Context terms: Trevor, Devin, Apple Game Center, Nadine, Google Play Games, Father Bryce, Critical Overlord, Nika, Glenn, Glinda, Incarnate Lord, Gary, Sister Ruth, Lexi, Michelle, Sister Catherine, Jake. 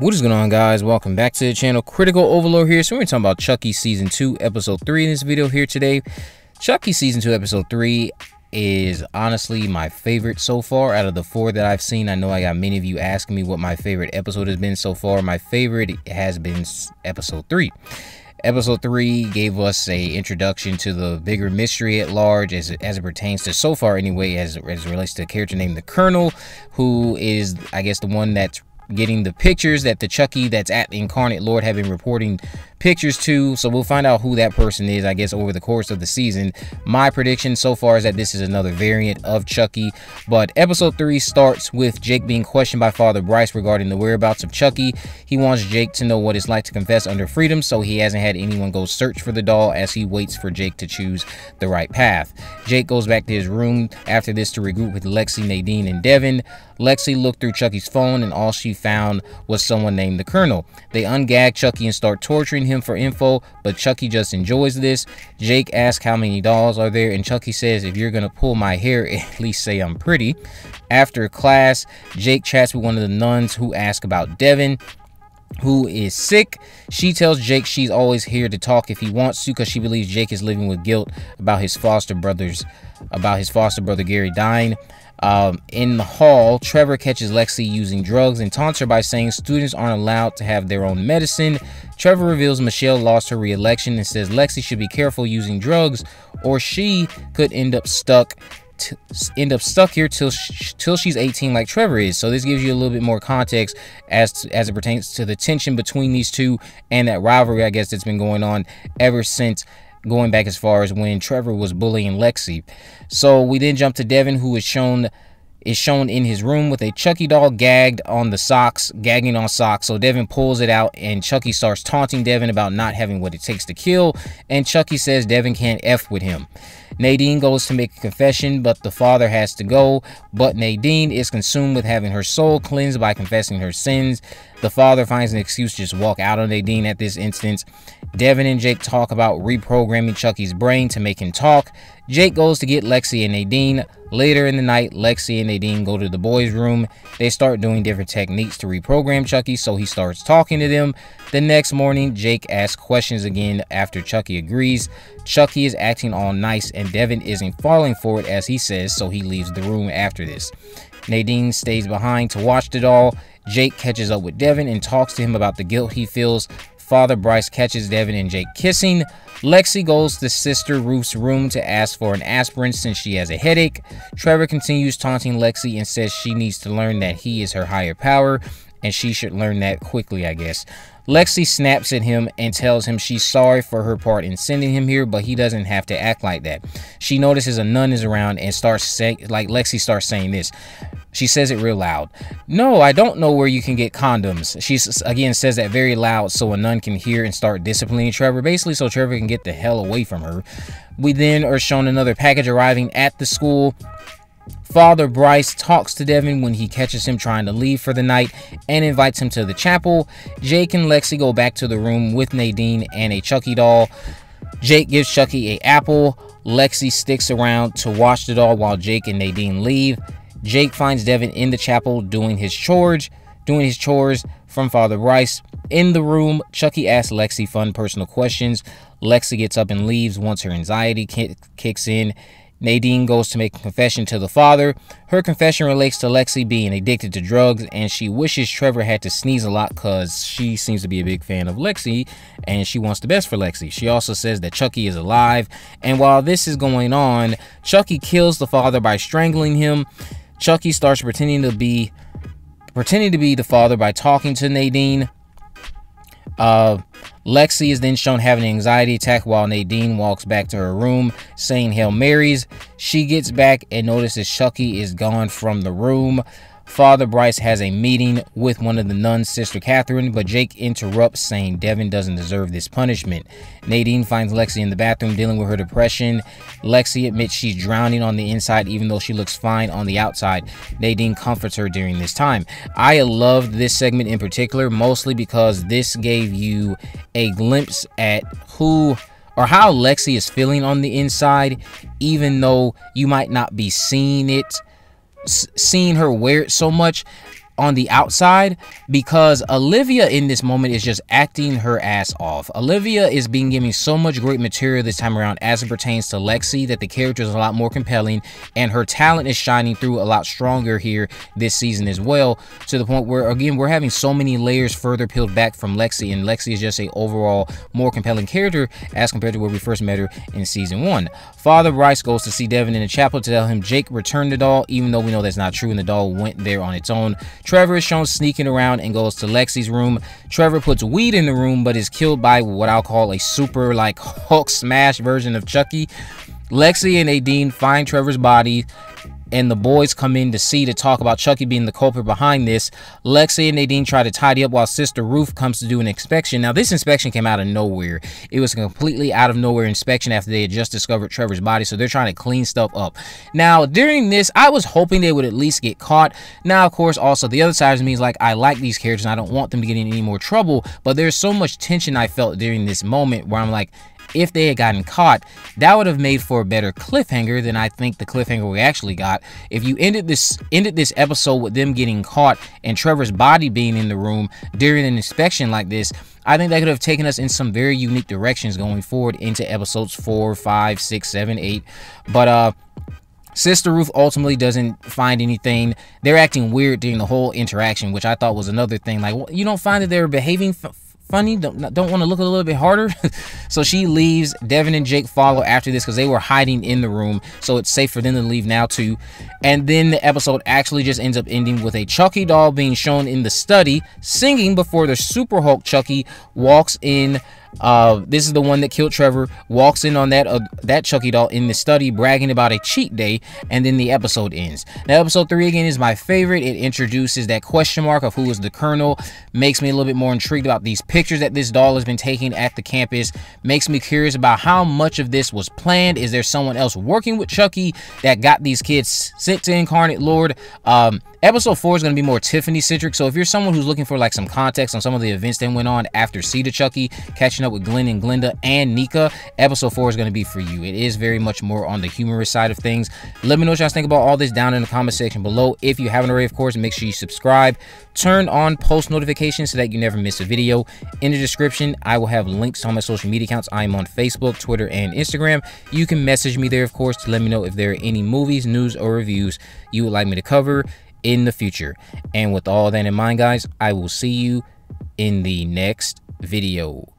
What is going on, guys? Welcome back to the channel. Critical Overlord here. So we're talking about Chucky season 2 episode 3 in this video here today. Chucky season 2 episode 3 is honestly my favorite so far out of the 4 that I've seen. I know I got many of you asking me what my favorite episode has been so far. My favorite has been episode 3. Episode 3 gave us a introduction to the bigger mystery at large as it pertains to, so far anyway, as it relates to a character named the Colonel, who is, I guess, the one that's getting the pictures that the Chucky that's at Incarnate Lord have been reporting pictures to. So we'll find out who that person is, I guess, over the course of the season. My prediction so far is that this is another variant of Chucky. But episode 3 starts with Jake being questioned by Father Bryce regarding the whereabouts of Chucky. He wants Jake to know what it's like to confess under freedom, so he hasn't had anyone go search for the doll as he waits for Jake to choose the right path. Jake goes back to his room after this to regroup with Lexi, Nadine, and Devin. Lexi looked through Chucky's phone, and all she found was someone named the Colonel. They ungag Chucky and start torturing him for info, but Chucky just enjoys this. Jake asks how many dolls are there, and Chucky says, if you're gonna pull my hair, at least say I'm pretty. After class, Jake chats with one of the nuns, who asks about Devin, who is sick. She tells Jake she's always here to talk if he wants to, because she believes Jake is living with guilt about his foster brother Gary dying. In the hall, Trevor catches Lexi using drugs and taunts her by saying students aren't allowed to have their own medicine. Trevor reveals Michelle lost her re-election and says Lexi should be careful using drugs, or she could end up stuck here till she's 18 like Trevor is. So this gives you a little bit more context as it pertains to the tension between these two and that rivalry, I guess, that's been going on ever since, going back as far as when Trevor was bullying Lexi. So we then jump to Devin, who is shown in his room with a Chucky doll gagging on socks. So Devin pulls it out, and Chucky starts taunting Devin about not having what it takes to kill, and Chucky says Devin can't F with him. Nadine goes to make a confession, but the father has to go, but Nadine is consumed with having her soul cleansed by confessing her sins. The father finds an excuse to just walk out on Nadine at this instance. Devin and Jake talk about reprogramming Chucky's brain to make him talk. Jake goes to get Lexi and Nadine. Later in the night, Lexi and Nadine go to the boys' room. They start doing different techniques to reprogram Chucky, so he starts talking to them. The next morning, Jake asks questions again after Chucky agrees. Chucky is acting all nice, and Devin isn't falling for it, as he says, so he leaves the room after this. Nadine stays behind to watch the doll. Jake catches up with Devin and talks to him about the guilt he feels. Father Bryce catches Devin and Jake kissing. Lexi goes to Sister Ruth's room to ask for an aspirin since she has a headache. Trevor continues taunting Lexi and says she needs to learn that he is her higher power, and she should learn that quickly, I guess. Lexi snaps at him and tells him she's sorry for her part in sending him here, but he doesn't have to act like that. She notices a nun is around and starts saying, like, Lexi starts saying this. She says it real loud. No, I don't know where you can get condoms. She again says that very loud so a nun can hear and start disciplining Trevor, basically so Trevor can get the hell away from her. We then are shown another package arriving at the school. Father Bryce talks to Devin when he catches him trying to leave for the night and invites him to the chapel. Jake and Lexi go back to the room with Nadine and a Chucky doll. Jake gives Chucky an apple. Lexi sticks around to watch the doll while Jake and Nadine leave. Jake finds Devin in the chapel doing his chores from Father Bryce. In the room, Chucky asks Lexi fun personal questions. Lexi gets up and leaves once her anxiety kicks in. Nadine goes to make a confession to the father. Her confession relates to Lexi being addicted to drugs, and she wishes Trevor had to sneeze a lot because she seems to be a big fan of Lexi and she wants the best for Lexi. She also says that Chucky is alive, and while this is going on, Chucky kills the father by strangling him. Chucky starts pretending to be the father by talking to Nadine. Lexi is then shown having an anxiety attack while Nadine walks back to her room saying Hail Marys. She gets back and notices Chucky is gone from the room. Father Bryce has a meeting with one of the nuns, Sister Catherine, but Jake interrupts saying Devin doesn't deserve this punishment. Nadine finds Lexi in the bathroom dealing with her depression. Lexi admits she's drowning on the inside even though she looks fine on the outside. Nadine comforts her during this time. I loved this segment in particular, mostly because this gave you a glimpse at who or how Lexi is feeling on the inside, even though you might not be seeing her wear it so much. on the outside, because Olivia in this moment is just acting her ass off. Olivia is being given so much great material this time around as it pertains to Lexi that the character is a lot more compelling, and her talent is shining through a lot stronger here this season as well, to the point where, again, we're having so many layers further peeled back from Lexi, and Lexi is just a overall more compelling character as compared to where we first met her in season one. Father Bryce goes to see Devin in the chapel to tell him Jake returned the doll, even though we know that's not true and the doll went there on its own. Trevor is shown sneaking around and goes to Lexi's room. Trevor puts weed in the room but is killed by what I'll call a super like Hulk smash version of Chucky. Lexi and Nadine find Trevor's body, and the boys come in to see to talk about Chucky being the culprit behind this. Lexi and Nadine try to tidy up while Sister Ruth comes to do an inspection. Now, this inspection came out of nowhere. It was a completely out of nowhere inspection after they had just discovered Trevor's body, so they're trying to clean stuff up. Now, during this, I was hoping they would at least get caught. Now, of course, also, the other side of me is like, I like these characters, and I don't want them to get in any more trouble, but there's so much tension I felt during this moment where I'm like, if they had gotten caught, that would have made for a better cliffhanger than I think the cliffhanger we actually got. If you ended this episode with them getting caught and Trevor's body being in the room during an inspection like this, I think that could have taken us in some very unique directions going forward into episodes 4, 5, 6, 7, 8. But Sister Ruth ultimately doesn't find anything. They're acting weird during the whole interaction, which I thought was another thing. Like, well, you don't find that they're behaving funny? Don't want to look a little bit harder? So she leaves. Devin and Jake follow after this because they were hiding in the room, so it's safe for them to leave now too. And then the episode actually just ends up ending with a Chucky doll being shown in the study singing before the Super Hulk Chucky walks in. This is the one that killed Trevor, walks in on that Chucky doll in the study bragging about a cheat day, and then the episode ends. Now, episode 3 again is my favorite. It introduces that question mark of who is the Colonel, makes me a little bit more intrigued about these pictures that this doll has been taking at the campus, makes me curious about how much of this was planned. Is there someone else working with Chucky that got these kids sent to Incarnate Lord? Episode 4 is going to be more Tiffany-centric, so if you're someone who's looking for like some context on some of the events that went on after Seed of Chucky, catching up with Glenn and Glinda and Nika, episode 4 is going to be for you. It is very much more on the humorous side of things. Let me know what you guys think about all this down in the comment section below. If you haven't already, of course, make sure you subscribe, turn on post notifications so that you never miss a video. In the description, I will have links to all my social media accounts. I am on Facebook, Twitter, and Instagram. You can message me there, of course, to let me know if there are any movies, news, or reviews you would like me to cover in the future. And with all that in mind, guys, I will see you in the next video.